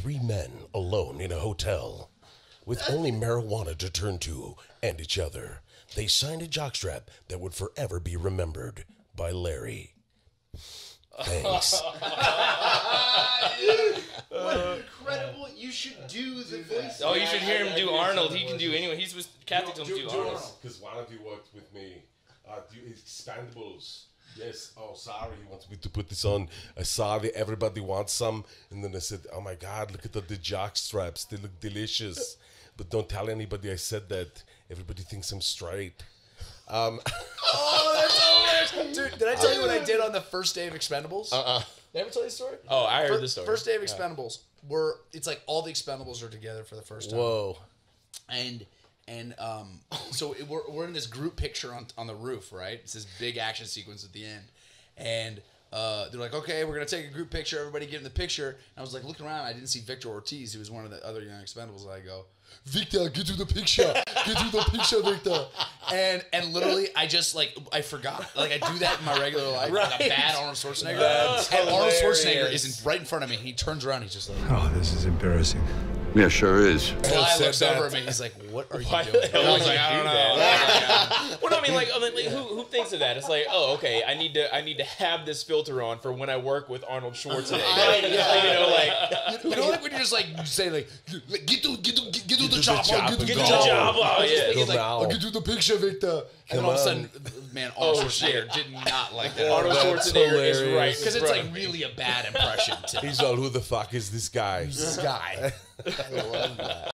three men alone in a hotel with only marijuana to turn to and each other. They signed a jockstrap that would forever be remembered by Larry. Thanks. What incredible. You should do the voice. Oh, you should hear him do Arnold. He can do anyone. He's with Kathy. Don't do Arnold. Because why don't you work with me? Do Expendables. Yes. Oh, sorry. He wants me to put this on. I saw that Everybody Wants Some. And then I said, oh, my God, look at the jock straps. They look delicious. But don't tell anybody I said that. Everybody thinks I'm straight. Oh, that's hilarious. Dude, did I tell you what I did on the first day of Expendables? Did I ever tell you the story? Oh, I heard the story. First day of Expendables. It's like all the Expendables are together for the first time. Whoa. And so we're in this group picture on the roof, right? It's this big action sequence at the end. And they're like, okay, we're going to take a group picture. Everybody get in the picture. And I was like, looking around. I didn't see Victor Ortiz, who was one of the other young Expendables. And I go, Victor, get to the picture. Get to the picture, Victor. And literally, I just, like, I forgot. Like, I do that in my regular life. Right. Like a bad Arnold Schwarzenegger. That's and hilarious. Arnold Schwarzenegger is right in front of me. He turns around. He's just like, oh, this is embarrassing. Yeah, sure is. Eli looks over at me. He's like, "What are you doing?" I was like, "I don't know." Well, no, I mean, like who thinks of that? It's like, oh, okay, I need to have this filter on for when I work with Arnold Schwarzenegger. You know, like when you're just like you say, like, "Get to the job, get to the job." Oh yeah, he's like, "I'll get to the picture, Victor." And then all of a sudden, man, Arnold Schwarzenegger did not like that. Arnold Schwarzenegger is right because it's like really a bad impression. He's all, "Who the fuck is this guy?" I love that.